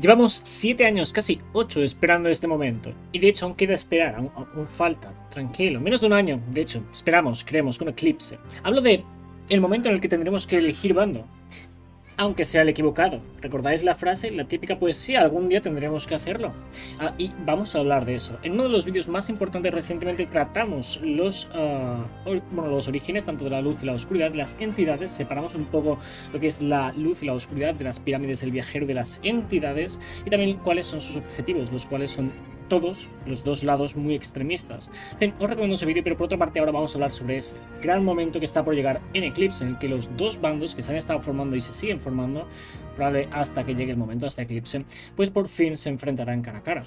Llevamos 7 años, casi 8, esperando este momento. Y de hecho aún queda esperar, aún falta. Tranquilo, menos de un año, de hecho, esperamos, creemos, con Eclipse. Hablo de el momento en el que tendremos que elegir bando. Aunque sea el equivocado. ¿Recordáis la frase? La típica poesía, algún día tendremos que hacerlo. Ah, y vamos a hablar de eso. En uno de los vídeos más importantes recientemente tratamos los orígenes, tanto de la luz y la oscuridad, de las entidades. Separamos un poco lo que es la luz y la oscuridad de las pirámides, el viajero, de las entidades. Y también cuáles son sus objetivos, los cuales son todos los dos lados muy extremistas. Os recomiendo ese vídeo, pero por otra parte ahora vamos a hablar sobre ese gran momento que está por llegar en Eclipse, en el que los dos bandos que se han estado formando y se siguen formando, probablemente hasta que llegue el momento, hasta Eclipse, pues por fin se enfrentarán cara a cara.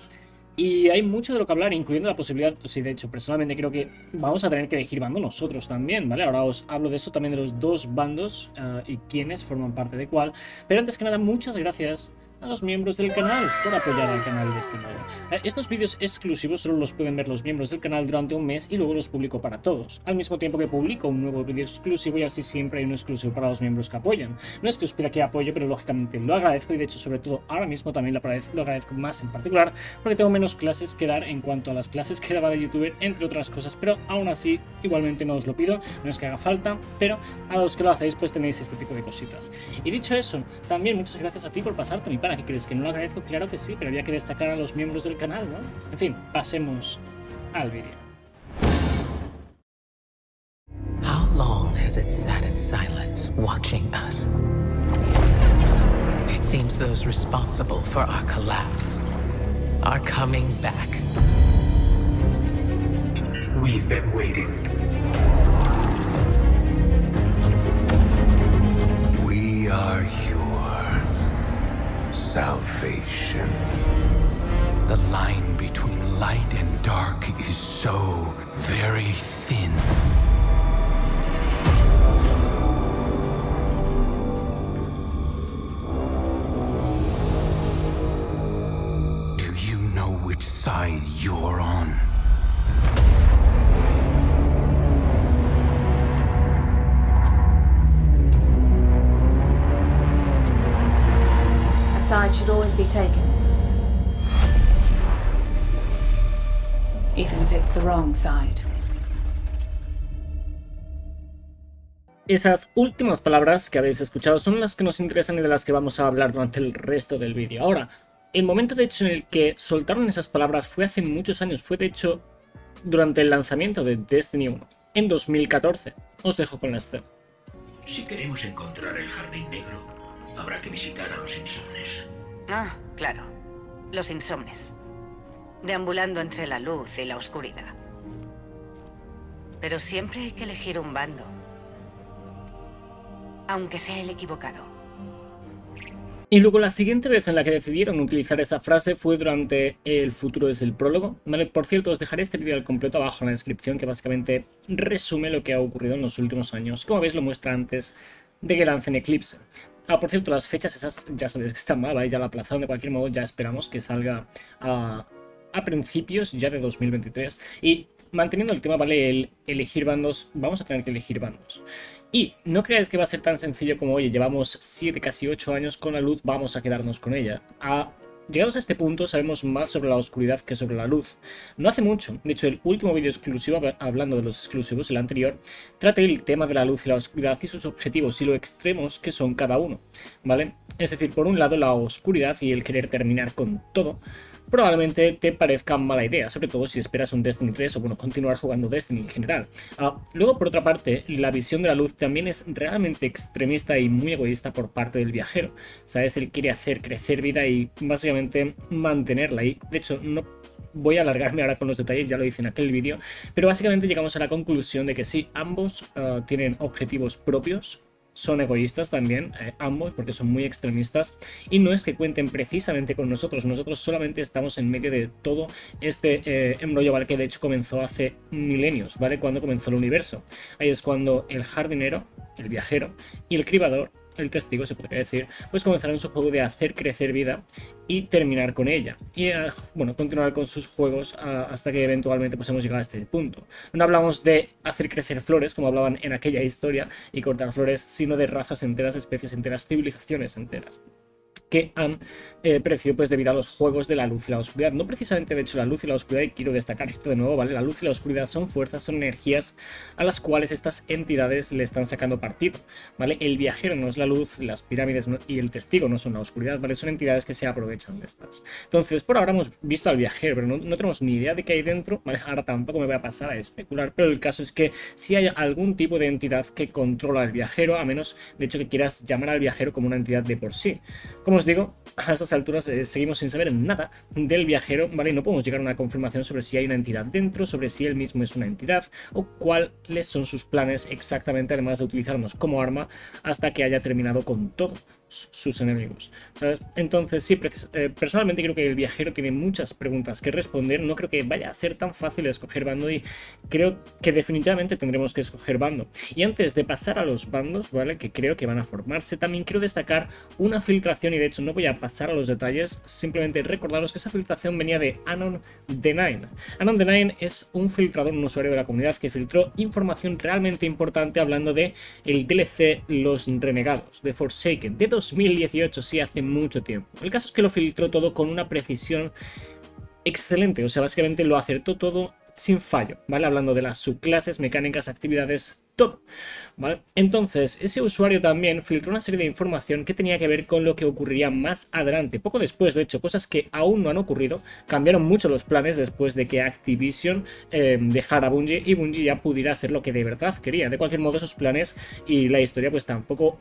Y hay mucho de lo que hablar, incluyendo la posibilidad, o sea, de hecho, personalmente creo que vamos a tener que elegir bando nosotros también, ¿vale? Ahora os hablo de eso, también de los dos bandos y quiénes forman parte de cuál. Pero antes que nada, muchas gracias a los miembros del canal por apoyar al canal de este modo. Estos vídeos exclusivos solo los pueden ver los miembros del canal durante un mes y luego los publico para todos, al mismo tiempo que publico un nuevo vídeo exclusivo, y así siempre hay uno exclusivo para los miembros que apoyan. No es que os pida que apoyo, pero lógicamente lo agradezco, y de hecho sobre todo ahora mismo también lo agradezco más en particular, porque tengo menos clases que dar en cuanto a las clases que daba de youtuber, entre otras cosas, pero aún así igualmente no os lo pido, no es que haga falta, pero a los que lo hacéis pues tenéis este tipo de cositas. Y dicho eso, también muchas gracias a ti por pasarte mi ¿Qué crees? ¿Que no lo agradezco? Claro que sí, pero había que destacar a los miembros del canal, ¿no? En fin, pasemos al vídeo. How long has it sat in silence watching us? It seems those responsible for our collapse are coming back. We've been waiting. We are yours. Salvation. The line between light and dark is so very thin. Do you know which side you're on? Should always be taken, even if it's the wrong side. Esas últimas palabras que habéis escuchado son las que nos interesan y de las que vamos a hablar durante el resto del vídeo. Ahora, el momento de hecho en el que soltaron esas palabras fue hace muchos años, fue de hecho durante el lanzamiento de Destiny 1, en 2014. Os dejo con la escena. Si queremos encontrar el jardín negro, habrá que visitar a los insomnes. Ah, claro. Los insomnes. Deambulando entre la luz y la oscuridad. Pero siempre hay que elegir un bando. Aunque sea el equivocado. Y luego la siguiente vez en la que decidieron utilizar esa frase fue durante El futuro es el prólogo. Vale, por cierto, os dejaré este vídeo al completo abajo en la descripción, que básicamente resume lo que ha ocurrido en los últimos años. Como veis, lo muestra antes de que lancen Eclipse. Ah, por cierto, las fechas esas ya sabéis que están mal, ¿vale? Ya la aplazaron de cualquier modo, ya esperamos que salga a principios ya de 2023. Y manteniendo el tema, ¿vale? El elegir bandos, vamos a tener que elegir bandos. Y no creáis que va a ser tan sencillo como, oye, llevamos 7, casi 8 años con la luz, vamos a quedarnos con ella. Llegados a este punto sabemos más sobre la oscuridad que sobre la luz. No hace mucho, de hecho el último vídeo exclusivo, hablando de los exclusivos, el anterior, traté el tema de la luz y la oscuridad y sus objetivos y lo extremos que son cada uno, ¿vale? Es decir, por un lado la oscuridad y el querer terminar con todo probablemente te parezca mala idea, sobre todo si esperas un Destiny 3 o bueno, continuar jugando Destiny en general. Luego por otra parte, la visión de la luz también es realmente extremista y muy egoísta por parte del viajero, ¿sabes? Él quiere hacer crecer vida y básicamente mantenerla, y de hecho no voy a alargarme ahora con los detalles, ya lo hice en aquel vídeo, pero básicamente llegamos a la conclusión de que sí, ambos tienen objetivos propios, son egoístas también, ambos, porque son muy extremistas, y no es que cuenten precisamente con nosotros solamente estamos en medio de todo este embrollo, ¿vale? Que de hecho comenzó hace milenios, ¿vale? Cuando comenzó el universo, ahí es cuando el jardinero, el viajero y el cribador, el testigo se podría decir, pues comenzaron su juego de hacer crecer vida y terminar con ella, y bueno, continuar con sus juegos hasta que eventualmente pues hemos llegado a este punto. No hablamos de hacer crecer flores como hablaban en aquella historia y cortar flores, sino de razas enteras, especies enteras, civilizaciones enteras. que han perecido pues debido a los juegos de la luz y la oscuridad. No precisamente, de hecho, la luz y la oscuridad, y quiero destacar esto de nuevo, ¿vale? La luz y la oscuridad son fuerzas, son energías a las cuales estas entidades le están sacando partido, ¿vale? El viajero no es la luz, las pirámides no, y el testigo no son la oscuridad, ¿vale? Son entidades que se aprovechan de estas. Entonces, por ahora hemos visto al viajero, pero no tenemos ni idea de qué hay dentro, ¿vale? Ahora tampoco me voy a pasar a especular, pero el caso es que si hay algún tipo de entidad que controla al viajero, a menos, de hecho, que quieras llamar al viajero como una entidad de por sí. Como os digo, a estas alturas seguimos sin saber nada del viajero, ¿vale? Y no podemos llegar a una confirmación sobre si hay una entidad dentro, sobre si él mismo es una entidad o cuáles son sus planes exactamente, además de utilizarnos como arma hasta que haya terminado con todo sus enemigos, ¿sabes? Entonces sí, personalmente creo que el viajero tiene muchas preguntas que responder. No creo que vaya a ser tan fácil escoger bando y creo que definitivamente tendremos que escoger bando. Y antes de pasar a los bandos, ¿vale?, que creo que van a formarse, también quiero destacar una filtración, y de hecho no voy a pasar a los detalles, simplemente recordaros que esa filtración venía de Anon D9. Anon D9 es un filtrador, un usuario de la comunidad que filtró información realmente importante hablando de el DLC Los Renegados de Forsaken, de 2018, sí, hace mucho tiempo. El caso es que lo filtró todo con una precisión excelente, o sea, básicamente lo acertó todo sin fallo, ¿vale? Hablando de las subclases, mecánicas, actividades, todo, ¿vale? Entonces, ese usuario también filtró una serie de información que tenía que ver con lo que ocurriría más adelante, poco después, de hecho, cosas que aún no han ocurrido. Cambiaron mucho los planes después de que Activision dejara a Bungie, y Bungie ya pudiera hacer lo que de verdad quería. De cualquier modo, esos planes y la historia pues tampoco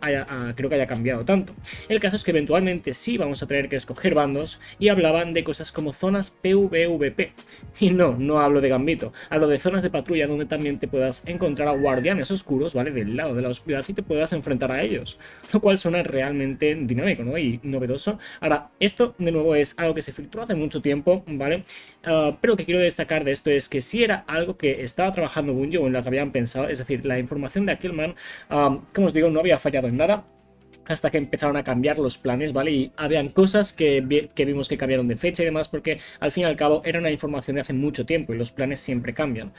creo que haya cambiado tanto. El caso es que eventualmente sí vamos a tener que escoger bandos, y hablaban de cosas como zonas PvVP, y no hablo de Gambito, hablo de zonas de patrulla donde también te puedas encontrar a guardianes oscuros, ¿vale?, del lado de la oscuridad, y te puedas enfrentar a ellos, lo cual suena realmente dinámico, ¿no?, y novedoso. Ahora, esto de nuevo es algo que se filtró hace mucho tiempo, ¿vale? Pero lo que quiero destacar de esto es que sí era algo que estaba trabajando Bungie, o en lo que habían pensado, es decir, la información de aquel man, como os digo, no había fallado en nada, hasta que empezaron a cambiar los planes, ¿vale? Y habían cosas que vimos que cambiaron de fecha y demás, porque al fin y al cabo era una información de hace mucho tiempo y los planes siempre cambian.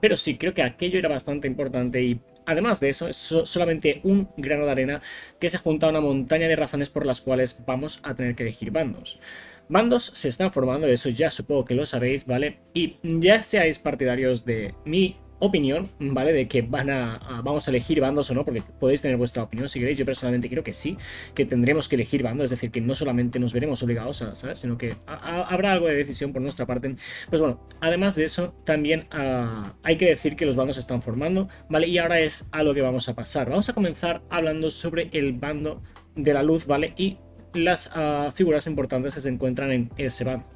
Pero sí, creo que aquello era bastante importante, y además de eso, es solamente un grano de arena que se junta a una montaña de razones por las cuales vamos a tener que elegir bandos. Bandos se están formando, eso ya supongo que lo sabéis, ¿vale? Y ya seáis partidarios de mi opinión, ¿vale?, de que vamos a elegir bandos o no, porque podéis tener vuestra opinión si queréis. Yo personalmente creo que sí, que tendremos que elegir bandos, es decir, que no solamente nos veremos obligados a, ¿sabes?, sino que habrá algo de decisión por nuestra parte. Pues bueno, además de eso, también hay que decir que los bandos se están formando, ¿vale? Y ahora es a lo que vamos a pasar. Vamos a comenzar hablando sobre el bando de la luz, ¿vale?, y las figuras importantes que se encuentran en ese bando.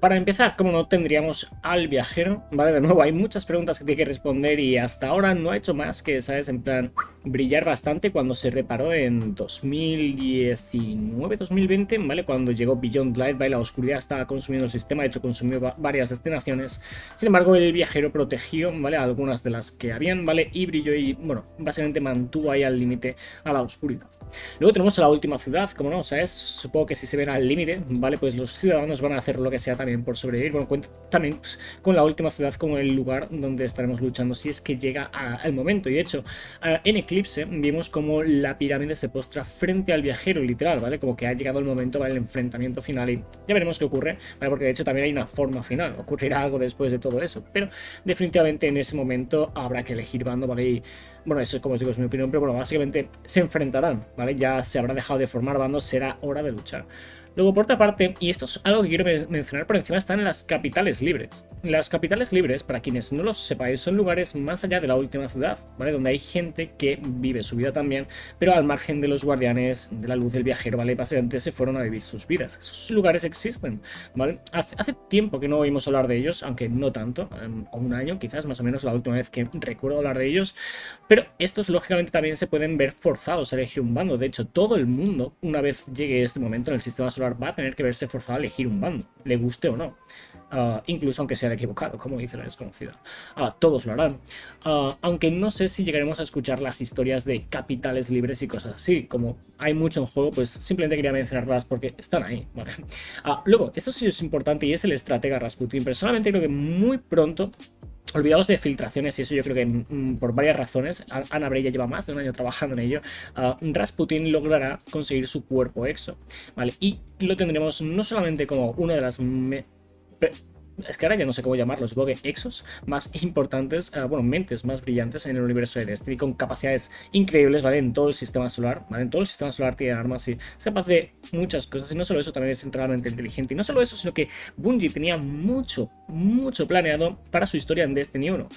Para empezar, como no, tendríamos al viajero, ¿vale? De nuevo, hay muchas preguntas que tiene que responder, y hasta ahora no ha hecho más que, ¿sabes?, en plan, brillar bastante cuando se reparó en 2019-2020, ¿vale? Cuando llegó Beyond Light, ¿vale?, la oscuridad estaba consumiendo el sistema, de hecho consumió varias destinaciones. Sin embargo, el viajero protegió, ¿vale?, algunas de las que habían, ¿vale?, y brilló y, bueno, básicamente mantuvo ahí al límite a la oscuridad. Luego tenemos a la última ciudad, como no, ¿sabes? Supongo que si se ven al límite, ¿vale?, pues los ciudadanos van a hacer lo que sea también por sobrevivir. Bueno, cuenta también pues con la última ciudad como el lugar donde estaremos luchando si es que llega al momento. Y de hecho, en Eclipse vimos como la pirámide se postra frente al viajero, literal, ¿vale? Como que ha llegado el momento, ¿vale?, el enfrentamiento final, y ya veremos qué ocurre, ¿vale? Porque de hecho también hay una forma final, ocurrirá algo después de todo eso, pero definitivamente en ese momento habrá que elegir bando, ¿vale? Y bueno, eso, como os digo, es mi opinión, pero bueno, básicamente se enfrentarán, ¿vale? Ya se habrá dejado de formar bandos, será hora de luchar. Luego, por otra parte, y esto es algo que quiero mencionar por encima, están las capitales libres. Las capitales libres, para quienes no lo sepáis, son lugares más allá de la última ciudad, ¿vale?, donde hay gente que vive su vida también, pero al margen de los guardianes, de la luz, del viajero, ¿vale? Básicamente se fueron a vivir sus vidas. Esos lugares existen, ¿vale? Hace tiempo que no oímos hablar de ellos, aunque no tanto, o un año quizás, más o menos, la última vez que recuerdo hablar de ellos, pero estos lógicamente también se pueden ver forzados a elegir un bando. De hecho, todo el mundo, una vez llegue este momento en el sistema solar, va a tener que verse forzado a elegir un bando, le guste o no, incluso aunque sea equivocado, como dice la desconocida. Todos lo harán, aunque no sé si llegaremos a escuchar las historias de capitales libres y cosas así. Como hay mucho en juego, pues simplemente quería mencionarlas porque están ahí, ¿vale? Luego, esto sí es importante, y es el estratega Rasputin. Personalmente creo que muy pronto Olvidaos de filtraciones y eso, yo creo que por varias razones. Ana Bray ya lleva más de un año trabajando en ello. Rasputin logrará conseguir su cuerpo exo, ¿vale? Y lo tendremos no solamente como una de las... Es que ahora ya no sé cómo llamarlos, supongo que exos más importantes, bueno, mentes más brillantes en el universo de Destiny, con capacidades increíbles, ¿vale? En todo el sistema solar, ¿vale? En todo el sistema solar tiene armas y es capaz de muchas cosas, y no solo eso, también es realmente inteligente. Y no solo eso, sino que Bungie tenía mucho, mucho planeado para su historia en Destiny 1.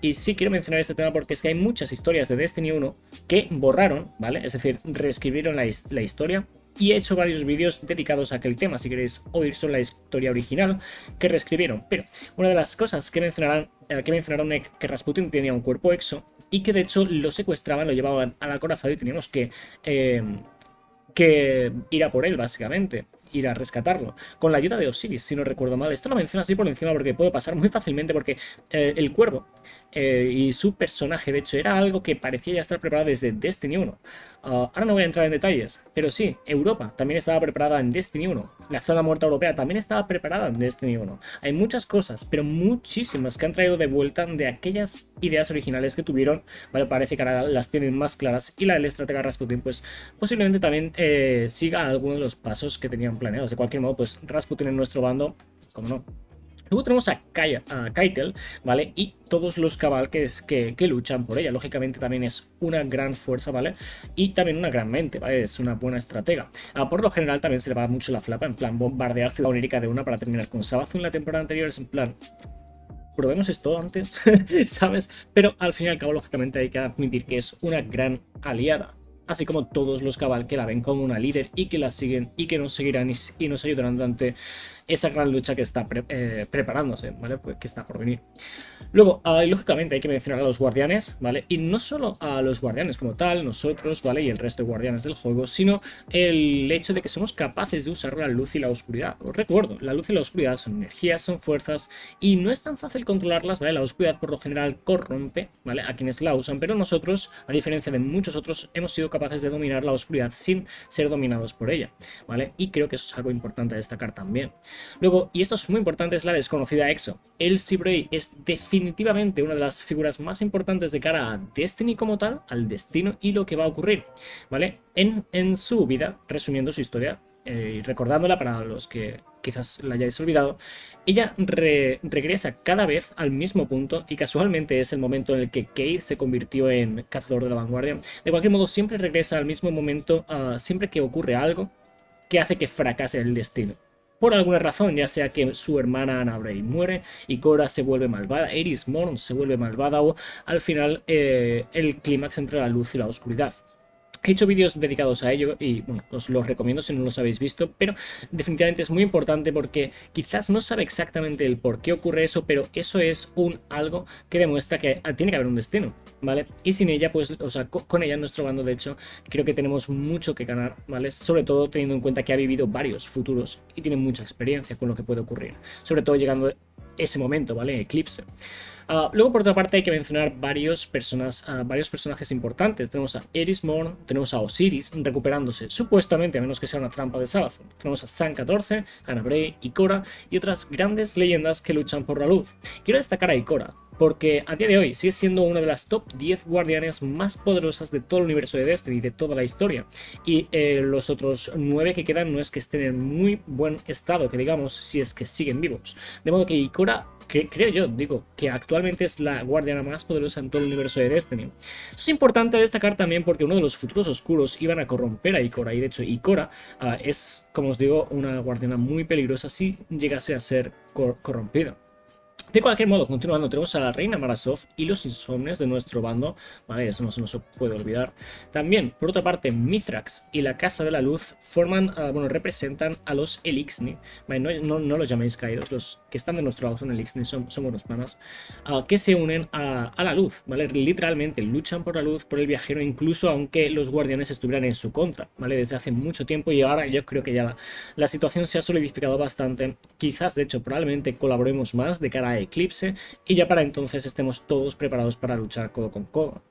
Y sí quiero mencionar este tema porque es que hay muchas historias de Destiny 1 que borraron, ¿vale? Es decir, reescribieron la historia. Y he hecho varios vídeos dedicados a aquel tema, si queréis oír sobre la historia original que reescribieron. Pero una de las cosas que mencionaron es que Rasputin tenía un cuerpo exo y que de hecho lo secuestraban, lo llevaban al acorazado y teníamos que ir a por él, básicamente. Ir a rescatarlo, con la ayuda de Osiris, si no recuerdo mal. Esto lo menciono así por encima porque puedo pasar muy fácilmente, porque el cuervo y su personaje, de hecho, era algo que parecía ya estar preparado desde Destiny 1. Ahora no voy a entrar en detalles, pero sí, Europa también estaba preparada en Destiny 1. La zona muerta europea también estaba preparada en Destiny 1. Hay muchas cosas, pero muchísimas, que han traído de vuelta de aquellas ideas originales que tuvieron, ¿vale? Parece que ahora las tienen más claras, y la del estratega Rasputin, pues posiblemente también siga algunos de los pasos que tenían planeados. De cualquier modo, pues Rasputin en nuestro bando, como no. Luego tenemos a Kaitel, ¿vale? Y todos los cabalques que luchan por ella. Lógicamente también es una gran fuerza, ¿vale? Y también una gran mente, ¿vale? Es una buena estratega. Por lo general también se le va mucho la flapa, en plan bombardear Ciudad Onírica de una para terminar con Savathûn la temporada anterior. Es en plan... probemos esto antes, ¿sabes? Pero al fin y al cabo, lógicamente, hay que admitir que es una gran aliada. Así como todos los cabal que la ven como una líder y que la siguen y que nos seguirán y nos ayudarán durante esa gran lucha que está preparándose, ¿vale? Pues que está por venir. Luego, lógicamente hay que mencionar a los guardianes, ¿vale? Y no solo a los guardianes como tal, nosotros, ¿vale? Y el resto de guardianes del juego, sino el hecho de que somos capaces de usar la luz y la oscuridad. Os recuerdo, la luz y la oscuridad son energías, son fuerzas y no es tan fácil controlarlas, ¿vale? La oscuridad por lo general corrompe, ¿vale? A quienes la usan, pero nosotros, a diferencia de muchos otros, hemos sido capaces de dominar la oscuridad sin ser dominados por ella, ¿vale? Y creo que eso es algo importante a destacar también. Luego, y esto es muy importante, es la desconocida exo. Elsie Bray es definitivamente una de las figuras más importantes de cara a Destiny como tal, al destino y lo que va a ocurrir, ¿vale? En su vida, resumiendo su historia y recordándola para los que quizás la hayáis olvidado, ella regresa cada vez al mismo punto y casualmente es el momento en el que Kate se convirtió en cazador de la vanguardia. De cualquier modo, siempre regresa al mismo momento, siempre que ocurre algo que hace que fracase el destino. Por alguna razón, ya sea que su hermana Ana Bray muere, Ikora se vuelve malvada, Eris Morn se vuelve malvada o al final el clímax entre la luz y la oscuridad. He hecho vídeos dedicados a ello y bueno, os los recomiendo si no los habéis visto, pero definitivamente es muy importante porque quizás no sabe exactamente el por qué ocurre eso, pero eso es un algo que demuestra que tiene que haber un destino, ¿vale? Y sin ella, pues, o sea, con ella en nuestro bando, de hecho, creo que tenemos mucho que ganar, ¿vale? Sobre todo teniendo en cuenta que ha vivido varios futuros y tiene mucha experiencia con lo que puede ocurrir, sobre todo llegando ese momento, ¿vale? Eclipse. Luego, por otra parte, hay que mencionar varios personajes importantes. Tenemos a Eris Morn, tenemos a Osiris recuperándose, supuestamente, a menos que sea una trampa de Savathûn. Tenemos a Saint-14, Ana Bray, Ikora y otras grandes leyendas que luchan por la luz. Quiero destacar a Ikora, porque a día de hoy sigue siendo una de las top 10 guardianes más poderosas de todo el universo de Destiny, de toda la historia. Y los otros 9 que quedan no es que estén en muy buen estado, que digamos, si es que siguen vivos. De modo que Ikora, que creo yo, digo, que actualmente es la guardiana más poderosa en todo el universo de Destiny. Eso es importante destacar también porque uno de los futuros oscuros iban a corromper a Ikora, y de hecho Ikora es, como os digo, una guardiana muy peligrosa si llegase a ser corrompida. De cualquier modo, continuando, tenemos a la reina Marasov y los insomnes de nuestro bando, vale, eso no se nos puede olvidar. También, por otra parte, Mithrax y la Casa de la Luz forman, bueno, representan a los Elixni, vale, no los llaméis caídos, los que están de nuestro lado son Elixni, son buenos panas, que se unen a la luz, vale, literalmente luchan por la luz, por el viajero, incluso aunque los guardianes estuvieran en su contra, vale, desde hace mucho tiempo, y ahora yo creo que ya la situación se ha solidificado bastante. Quizás, de hecho, probablemente colaboremos más de cara a Eclipse y ya para entonces estemos todos preparados para luchar codo con codo.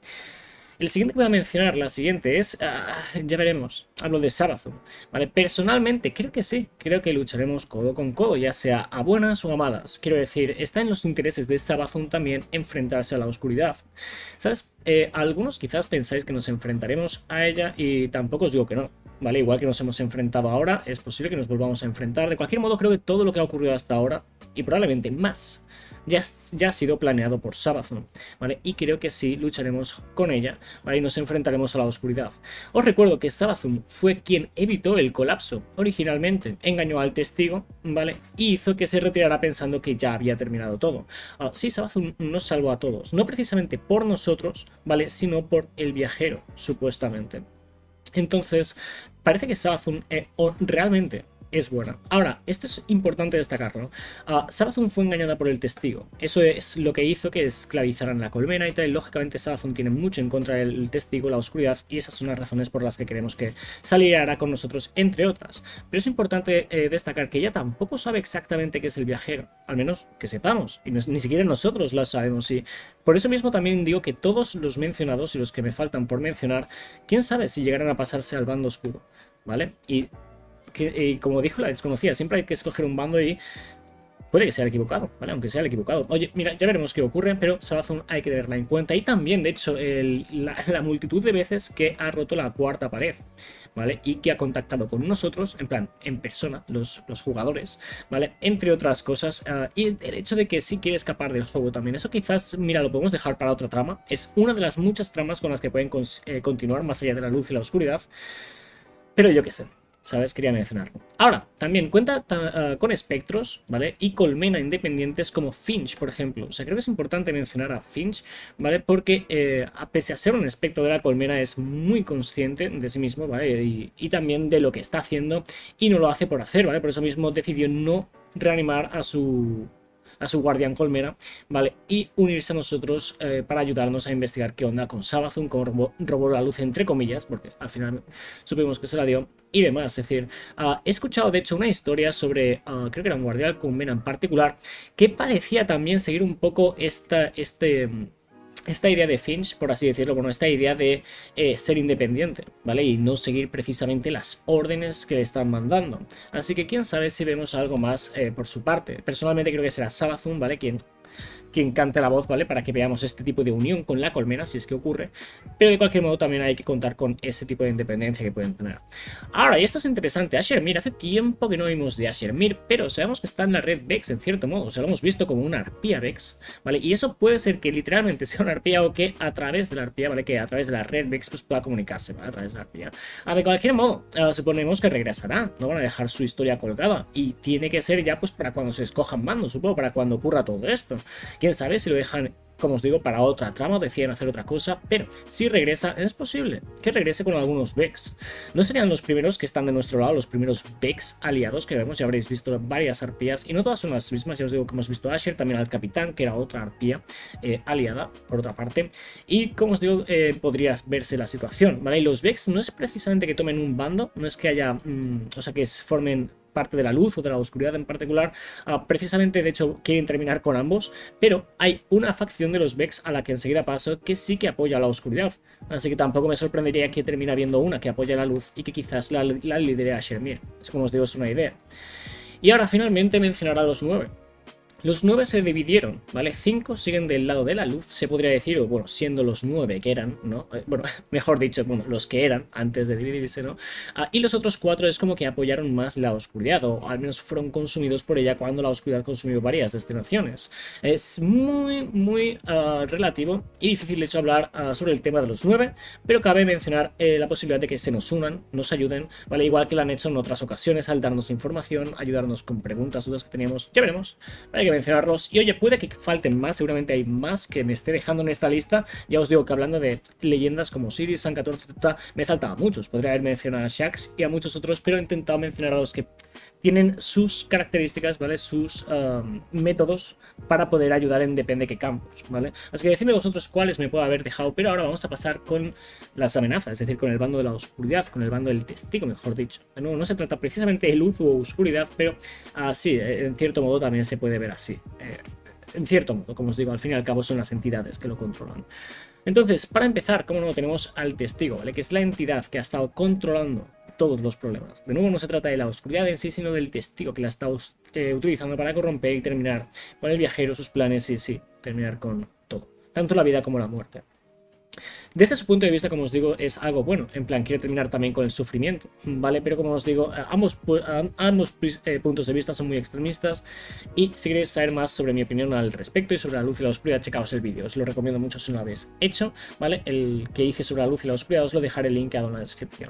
El siguiente que voy a mencionar, la siguiente es... ya veremos. Hablo de Savathûn. Vale, personalmente creo que sí. Creo que lucharemos codo con codo, ya sea a buenas o a malas. Quiero decir, está en los intereses de Savathûn también enfrentarse a la oscuridad. ¿Sabes? Algunos quizás pensáis que nos enfrentaremos a ella y tampoco os digo que no. Vale, igual que nos hemos enfrentado ahora, es posible que nos volvamos a enfrentar. De cualquier modo, creo que todo lo que ha ocurrido hasta ahora, y probablemente más, ya ha sido planeado por Savathûn, ¿vale? Y creo que sí lucharemos con ella, ¿vale? Y nos enfrentaremos a la oscuridad. Os recuerdo que Savathûn fue quien evitó el colapso originalmente, engañó al testigo, ¿vale? Y hizo que se retirara pensando que ya había terminado todo. Ah, sí, Savathûn nos salvó a todos, no precisamente por nosotros, ¿vale? Sino por el viajero, supuestamente. Entonces, parece que Savathûn realmente es buena. Ahora, esto es importante destacarlo. Savathûn fue engañada por el testigo. Eso es lo que hizo que esclavizaran la colmena y tal. Lógicamente, Savathûn tiene mucho en contra del testigo, la oscuridad, y esas son las razones por las que queremos que se aliara con nosotros, entre otras. Pero es importante destacar que ella tampoco sabe exactamente qué es el viajero. Al menos que sepamos. Y ni siquiera nosotros lo sabemos. Y por eso mismo también digo que todos los mencionados y los que me faltan por mencionar, quién sabe si llegarán a pasarse al bando oscuro, ¿vale? Y como dijo la desconocida, siempre hay que escoger un bando y puede que sea el equivocado, ¿vale? Aunque sea el equivocado. Oye, mira, ya veremos qué ocurre, pero Savathûn hay que tenerla en cuenta. Y también, de hecho, la multitud de veces que ha roto la cuarta pared, ¿vale? Y que ha contactado con nosotros, en plan, en persona, los jugadores, ¿vale? Entre otras cosas, y el hecho de que sí quiere escapar del juego también. Eso quizás, mira, lo podemos dejar para otra trama. Es una de las muchas tramas con las que pueden continuar más allá de la luz y la oscuridad. Pero yo qué sé. ¿Sabes? Quería mencionarlo. Ahora, también cuenta con espectros, ¿vale? Y colmena independientes como Finch, por ejemplo. O sea, creo que es importante mencionar a Finch, ¿vale? Porque, pese a ser un espectro de la colmena, es muy consciente de sí mismo, ¿vale? Y también de lo que está haciendo y no lo hace por hacer, ¿vale? Por eso mismo decidió no reanimar a su guardián colmena, ¿vale? Y unirse a nosotros para ayudarnos a investigar qué onda con Savathûn, cómo robó la luz, entre comillas, porque al final supimos que se la dio y demás. Es decir, he escuchado de hecho una historia sobre, creo que era un guardián colmena en particular, que parecía también seguir un poco esta idea de Finch, por así decirlo, bueno, esta idea de ser independiente, ¿vale? Y no seguir precisamente las órdenes que le están mandando. Así que quién sabe si vemos algo más por su parte. Personalmente creo que será Savathûn, ¿vale? Quien cante la voz, ¿vale? Para que veamos este tipo de unión con la colmena, si es que ocurre. Pero de cualquier modo también hay que contar con ese tipo de independencia que pueden tener. Ahora, y esto es interesante, Asher Mir. Hace tiempo que no vimos de Asher Mir, pero sabemos que está en la red Vex, en cierto modo. O sea, lo hemos visto como una arpía Vex, ¿vale? Y eso puede ser que literalmente sea una arpía o que a través de la arpía, ¿vale? Que a través de la red Vex pues pueda comunicarse, ¿vale? A través de la arpía. De cualquier modo, suponemos que regresará. No van a dejar su historia colgada. Y tiene que ser ya pues para cuando se escojan mandos, supongo, para cuando ocurra todo esto. Quién sabe si lo dejan, como os digo, para otra trama o deciden hacer otra cosa, pero si regresa, es posible que regrese con algunos Vex. No serían los primeros que están de nuestro lado, los primeros Vex aliados que vemos. Ya habréis visto varias arpías y no todas son las mismas. Ya os digo que hemos visto a Asher, también al capitán, que era otra arpía aliada, por otra parte. Y como os digo, podría verse la situación, ¿vale? Y los Vex no es precisamente que tomen un bando, no es que haya, o sea, que se formen parte de la luz o de la oscuridad en particular, precisamente de hecho quieren terminar con ambos, pero hay una facción de los Vex a la que enseguida paso que sí que apoya la oscuridad, así que tampoco me sorprendería que termine habiendo una que apoya la luz y que quizás la lidere a Asher Mir. Es como os digo, es una idea. Y ahora finalmente mencionará a los 9. Los 9 se dividieron, ¿vale? 5 siguen del lado de la luz, se podría decir, o bueno, siendo los 9 que eran, ¿no? Bueno, mejor dicho, bueno, los que eran antes de dividirse, ¿no? Y los otros 4 es como que apoyaron más la oscuridad, o al menos fueron consumidos por ella cuando la oscuridad consumió varias destinaciones. Es muy, muy relativo y difícil, de hecho, hablar sobre el tema de los 9, pero cabe mencionar la posibilidad de que se nos unan, nos ayuden, ¿vale? Igual que lo han hecho en otras ocasiones, al darnos información, ayudarnos con preguntas, dudas que teníamos, ya veremos, ¿vale? Que mencionarlos. Y oye, puede que falten más, seguramente hay más que me esté dejando en esta lista. Ya os digo que hablando de leyendas como Osiris, Saint-14, me saltaba muchos. Podría haber mencionado a Shax y a muchos otros, pero he intentado mencionar a los que tienen sus características, ¿vale? Sus métodos para poder ayudar en depende qué campos, ¿vale? Así que decidme vosotros cuáles me puedo haber dejado, pero ahora vamos a pasar con las amenazas, es decir, con el bando de la oscuridad, con el bando del testigo, mejor dicho. De nuevo, no se trata precisamente de luz u oscuridad, pero así, en cierto modo también se puede ver así. en cierto modo, como os digo, al fin y al cabo son las entidades que lo controlan. Entonces, para empezar, como no, tenemos al testigo, ¿vale? Que es la entidad que ha estado controlando todos los problemas. De nuevo, no se trata de la oscuridad en sí, sino del testigo que la está utilizando para corromper y terminar con el viajero, sus planes y sí, terminar con todo, tanto la vida como la muerte. Desde su punto de vista, como os digo, es algo bueno, en plan, quiere terminar también con el sufrimiento, ¿vale? Pero como os digo, ambos puntos de vista son muy extremistas, y si queréis saber más sobre mi opinión al respecto y sobre la luz y la oscuridad, checaos el vídeo, os lo recomiendo mucho si no lo habéis hecho, ¿vale? El que hice sobre la luz y la oscuridad os lo dejaré linkado en la descripción.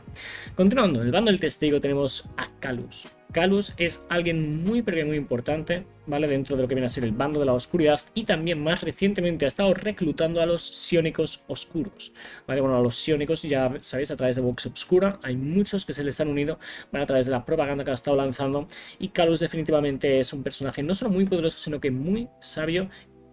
Continuando, en el bando del testigo tenemos a Calus. Calus es alguien muy pero muy importante, ¿vale? Dentro de lo que viene a ser el bando de la oscuridad, y también más recientemente ha estado reclutando a los psiónicos oscuros, ¿vale? Bueno, a los psiónicos, ya sabéis, a través de Vox Obscura, hay muchos que se les han unido, ¿vale? A través de la propaganda que ha estado lanzando, y Calus definitivamente es un personaje no solo muy poderoso, sino que muy sabio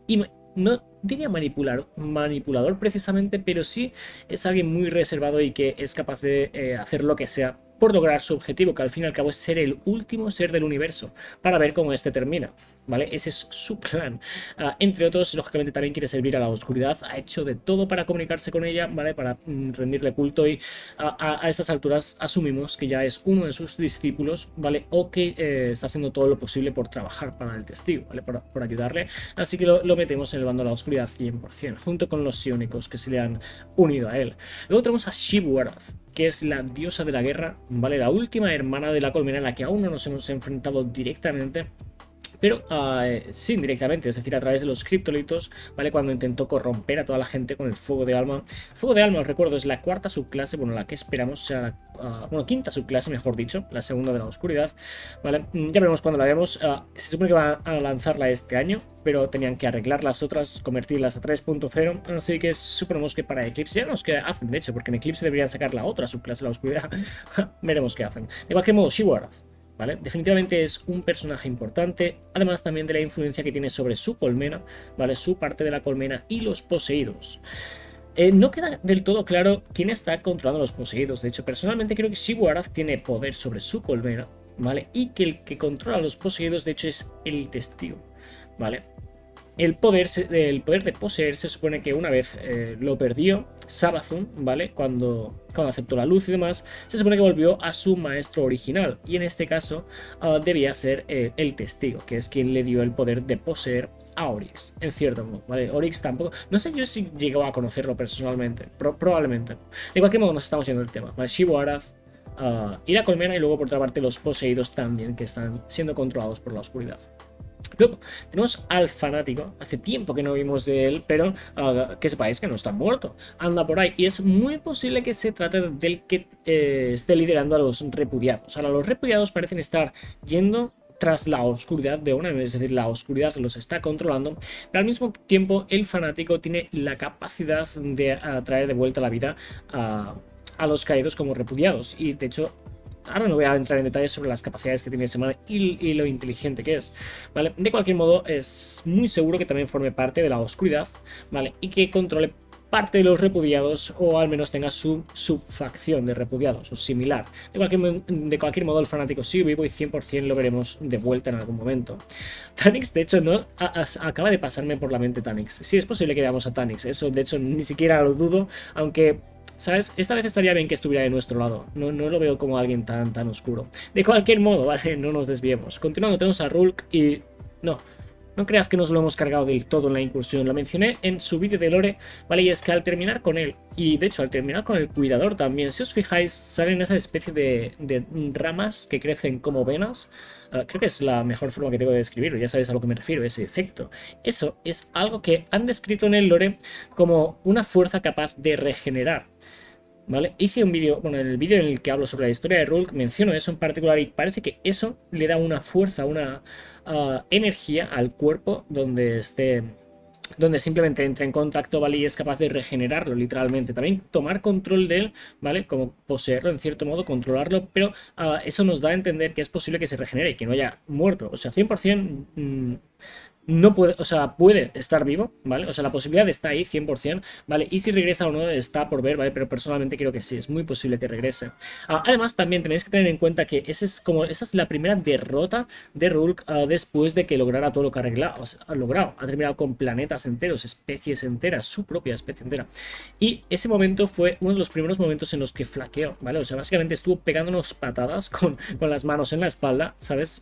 y no diría manipulador precisamente, pero sí es alguien muy reservado y que es capaz de hacer lo que sea por lograr su objetivo, que al fin y al cabo es ser el último ser del universo, para ver cómo este termina, ¿vale? Ese es su plan. Entre otros, lógicamente también quiere servir a la oscuridad, ha hecho de todo para comunicarse con ella, ¿vale? Para rendirle culto, y a estas alturas asumimos que ya es uno de sus discípulos, ¿vale? O que está haciendo todo lo posible por trabajar para el testigo, ¿vale? Por ayudarle, así que lo metemos en el bando de la oscuridad 100%, junto con los psiónicos que se le han unido a él. Luego tenemos a Xivu Arath, que es la diosa de la guerra, ¿vale? La última hermana de la colmena, en la que aún no nos hemos enfrentado directamente, pero sí indirectamente, es decir, a través de los criptolitos, ¿vale? Cuando intentó corromper a toda la gente con el fuego de alma. Fuego de alma, os recuerdo, es la cuarta subclase, bueno, la que esperamos sea la quinta subclase, mejor dicho, la segunda de la oscuridad, ¿vale? Ya veremos cuando la veamos. Se supone que van a lanzarla este año, pero tenían que arreglar las otras, convertirlas a 3.0, así que suponemos que para Eclipse ya nos queda, hacen de hecho, porque en Eclipse deberían sacar la otra subclase de la oscuridad. Veremos qué hacen. De cualquier modo, Xivu Arath, ¿vale? Definitivamente es un personaje importante, además también de la influencia que tiene sobre su colmena, ¿vale? Su parte de la colmena y los poseídos. No queda del todo claro quién está controlando los poseídos. De hecho, personalmente creo que Xivu Arath tiene poder sobre su colmena, ¿vale? Y que el que controla los poseídos, de hecho, es el testigo, ¿vale? El poder de poseer se supone que una vez lo perdió Savathûn, ¿vale? Cuando aceptó la luz y demás, se supone que volvió a su maestro original. Y en este caso debía ser el testigo, que es quien le dio el poder de poseer a Oryx, en cierto modo, ¿vale? Oryx tampoco, no sé yo si llegó a conocerlo personalmente, probablemente no. De cualquier modo, nos estamos yendo del tema, ¿vale? Xivu Arath y la colmena, y luego por otra parte los poseídos también, que están siendo controlados por la oscuridad. Luego tenemos al fanático, hace tiempo que no vimos de él, pero que sepáis que no está muerto, anda por ahí, y es muy posible que se trate del que esté liderando a los repudiados. Ahora, los repudiados parecen estar yendo tras la oscuridad de una vez, es decir, la oscuridad los está controlando, pero al mismo tiempo el fanático tiene la capacidad de traer de vuelta la vida a los caídos como repudiados, y de hecho ahora no voy a entrar en detalles sobre las capacidades que tiene ese man y lo inteligente que es, ¿vale? De cualquier modo, es muy seguro que también forme parte de la oscuridad, ¿vale? Y que controle parte de los repudiados, o al menos tenga su subfacción de repudiados o similar. De cualquier modo, el fanático sigue vivo y 100% lo veremos de vuelta en algún momento. Tanix, de hecho, no acaba de pasarme por la mente Tanix. Sí, es posible que veamos a Tanix, eso de hecho ni siquiera lo dudo, aunque, ¿sabes? Esta vez estaría bien que estuviera de nuestro lado. No lo veo como alguien tan oscuro. De cualquier modo, ¿vale? No nos desviemos. Continuando, tenemos a Rulk y... No creas que nos lo hemos cargado del todo en la incursión. Lo mencioné en su vídeo de lore, ¿vale? Y es que al terminar con él, y de hecho al terminar con el cuidador también, si os fijáis, salen esa especie de ramas que crecen como venas. Creo que es la mejor forma que tengo de describirlo, ya sabéis a lo que me refiero, ese efecto. Eso es algo que han descrito en el lore como una fuerza capaz de regenerar, ¿vale? Hice un vídeo, bueno, en el vídeo en el que hablo sobre la historia de Rulk, menciono eso en particular, y parece que eso le da una fuerza, una energía al cuerpo donde esté, donde simplemente entra en contacto, ¿vale? Y es capaz de regenerarlo, literalmente. También tomar control de él, ¿vale? Como poseerlo, en cierto modo, controlarlo, pero eso nos da a entender que es posible que se regenere y que no haya muerto. O sea, 100%... no puede, o sea, puede estar vivo, ¿vale? O sea, la posibilidad está ahí, 100%, ¿vale? Y si regresa o no está por ver, ¿vale? Pero personalmente creo que sí, es muy posible que regrese. Además, también tenéis que tener en cuenta que esa es la primera derrota de Rulk después de que lograra todo lo que ha logrado. Ha terminado con planetas enteros, especies enteras, su propia especie entera. Y ese momento fue uno de los primeros momentos en los que flaqueó, ¿vale? O sea, básicamente estuvo pegándonos patadas con las manos en la espalda, ¿sabes?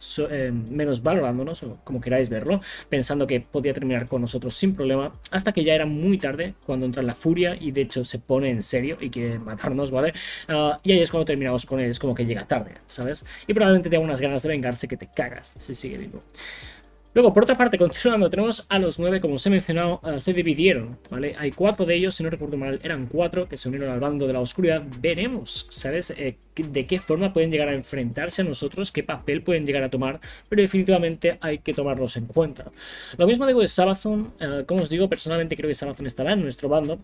Menos valorándonos, o como queráis verlo, pensando que podía terminar con nosotros sin problema, hasta que ya era muy tarde cuando entra la furia y de hecho se pone en serio y quiere matarnos, ¿vale? Y ahí es cuando terminamos con él, es como que llega tarde, ¿sabes? Y probablemente tenga unas ganas de vengarse que te cagas si sigue vivo. Luego, por otra parte, continuando, tenemos a los 9, como os he mencionado, se dividieron, ¿vale? Hay 4 de ellos, si no recuerdo mal, eran 4 que se unieron al bando de la oscuridad. Veremos, ¿sabes? De qué forma pueden llegar a enfrentarse a nosotros, qué papel pueden llegar a tomar, pero definitivamente hay que tomarlos en cuenta. Lo mismo digo de Savathûn, como os digo, personalmente creo que Savathûn estará en nuestro bando.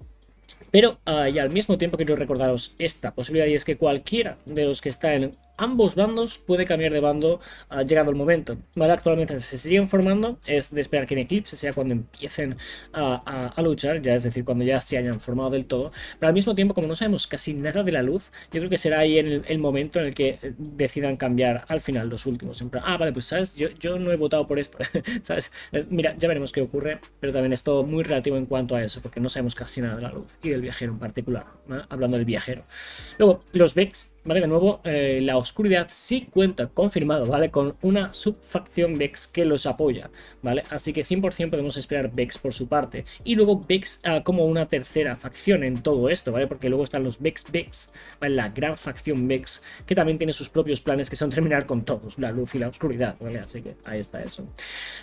Pero, y al mismo tiempo quiero recordaros esta posibilidad, y es que cualquiera de los que está en ambos bandos puede cambiar de bando llegado el momento, ¿vale? Actualmente se siguen formando, es de esperar que en Eclipse sea cuando empiecen a luchar, ya es decir, cuando ya se hayan formado del todo, pero al mismo tiempo, como no sabemos casi nada de la luz, yo creo que será ahí el momento en el que decidan cambiar al final los últimos, en plan, ah, vale, pues sabes, yo no he votado por esto, ¿sabes? Mira, ya veremos qué ocurre, pero también es todo muy relativo en cuanto a eso, porque no sabemos casi nada de la luz y del viajero en particular, ¿vale? Hablando del viajero. Luego, los Vex, ¿vale? De nuevo, la oscuridad sí cuenta, confirmado, ¿vale? Con una subfacción Vex que los apoya, ¿vale? Así que 100% podemos esperar Vex por su parte. Y luego Vex como una tercera facción en todo esto, ¿vale? Porque luego están los Vex, ¿vale? La gran facción Vex, que también tiene sus propios planes, que son terminar con todos, la luz y la oscuridad, ¿vale? Así que ahí está eso.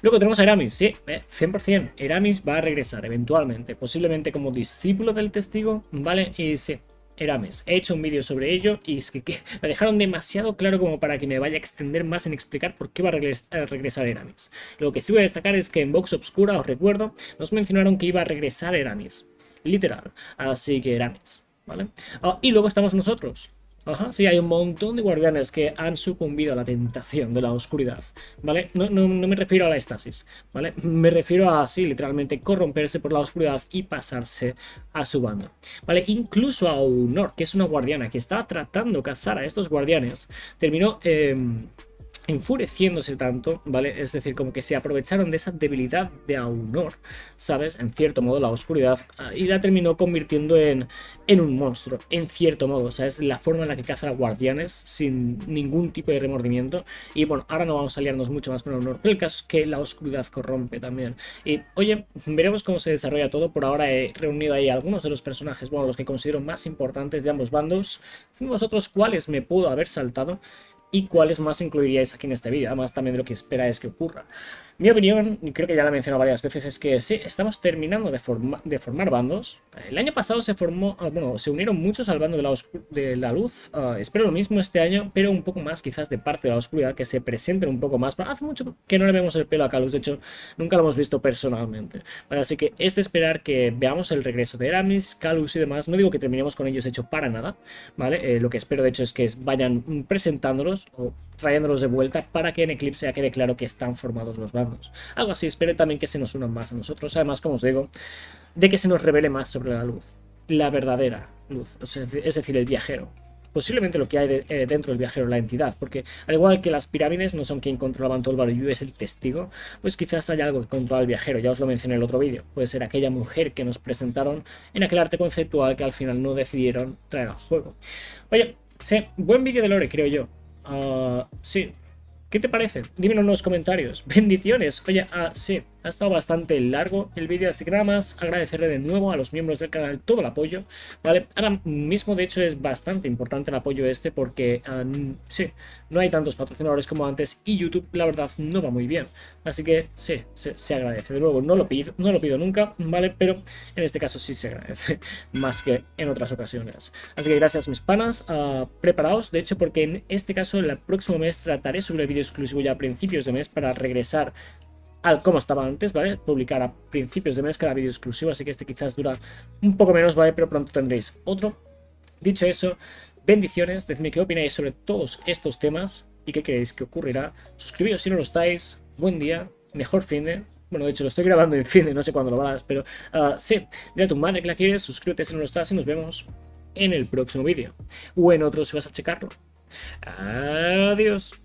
Luego tenemos a Eramis, sí, 100%. Eramis va a regresar eventualmente, posiblemente como discípulo del testigo, ¿vale? Y sí. Eramis. He hecho un vídeo sobre ello y es que la dejaron demasiado claro como para que me vaya a extender más en explicar por qué va a regresar Eramis. Lo que sí voy a destacar es que en Vox Obscura, os recuerdo, nos mencionaron que iba a regresar Eramis. Literal. Así que Eramis, ¿vale? Y luego estamos nosotros. Ajá, sí, hay un montón de guardianes que han sucumbido a la tentación de la oscuridad, ¿vale? No me refiero a la estasis, ¿vale? Me refiero a, sí, literalmente corromperse por la oscuridad y pasarse a su bando, ¿vale? Incluso a Honor, que es una guardiana que estaba tratando de cazar a estos guardianes, terminó enfureciéndose tanto, ¿vale? Es decir, como que se aprovecharon de esa debilidad de Honor, ¿sabes? En cierto modo, la oscuridad, y la terminó convirtiendo en un monstruo, en cierto modo, ¿sabes? La forma en la que caza a guardianes sin ningún tipo de remordimiento. Y bueno, ahora no vamos a liarnos mucho más con Honor, pero el caso es que la oscuridad corrompe también. Y oye, veremos cómo se desarrolla todo. Por ahora he reunido ahí algunos de los personajes, bueno, los que considero más importantes de ambos bandos. Vosotros, ¿cuáles me puedo haber saltado? Y cuáles más incluiríais aquí en este vídeo, además también de lo que esperáis que ocurra. Mi opinión, y creo que ya la he mencionado varias veces, es que sí, estamos terminando de formar bandos. El año pasado se formó, bueno, se unieron muchos al bando de la luz. Espero lo mismo este año, pero un poco más quizás de parte de la oscuridad, que se presenten un poco más. Pero hace mucho que no le vemos el pelo a Calus, de hecho, nunca lo hemos visto personalmente. Bueno, así que es de esperar que veamos el regreso de Eramis, Calus y demás. No digo que terminemos con ellos, de hecho, para nada, ¿vale? Lo que espero, de hecho, es que vayan presentándolos o trayéndolos de vuelta para que en Eclipse ya quede claro que están formados los bandos. Algo así, espero también que se nos unan más a nosotros. Además, como os digo, de que se nos revele más sobre la luz, la verdadera luz, o sea, es decir, el viajero. Posiblemente lo que hay dentro del viajero, la entidad, porque al igual que las pirámides no son quien controlaban todo el barullo, es el testigo, pues quizás haya algo que controla el viajero, ya os lo mencioné en el otro vídeo. Puede ser aquella mujer que nos presentaron en aquel arte conceptual que al final no decidieron traer al juego. Oye, sí, buen vídeo de lore, creo yo. Sí. ¿Qué te parece? Dímelo en los comentarios. Bendiciones. Oye, sí, ha estado bastante largo el vídeo, así que nada más agradecerle de nuevo a los miembros del canal todo el apoyo, ¿vale? Ahora mismo, de hecho, es bastante importante el apoyo este porque, sí, no hay tantos patrocinadores como antes y YouTube, la verdad, no va muy bien. Así que, sí, se agradece. De nuevo, no lo pido nunca, ¿vale? Pero en este caso sí se agradece, más que en otras ocasiones. Así que gracias, mis panas. Preparaos, de hecho, porque en este caso, el próximo mes trataré sobre el vídeo exclusivo ya a principios de mes para regresar al como estaba antes, ¿vale? Publicar a principios de mes cada vídeo exclusivo, así que este quizás dura un poco menos, ¿vale? Pero pronto tendréis otro. Dicho eso, bendiciones, decidme qué opináis sobre todos estos temas y qué creéis que ocurrirá. Suscribiros si no lo estáis, buen día, mejor finde, Bueno, de hecho, lo estoy grabando en fin, no sé cuándo lo vas, pero sí, de a tu madre que la quieres, suscríbete si no lo estás y nos vemos en el próximo vídeo. O en otro si vas a checarlo. Adiós.